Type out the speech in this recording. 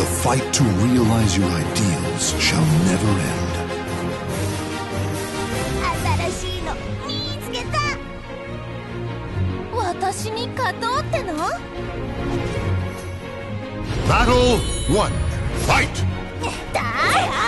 The fight to realize your ideals shall never end. 新しいの見つけた。私に勝とうっての Battle 1 Fight!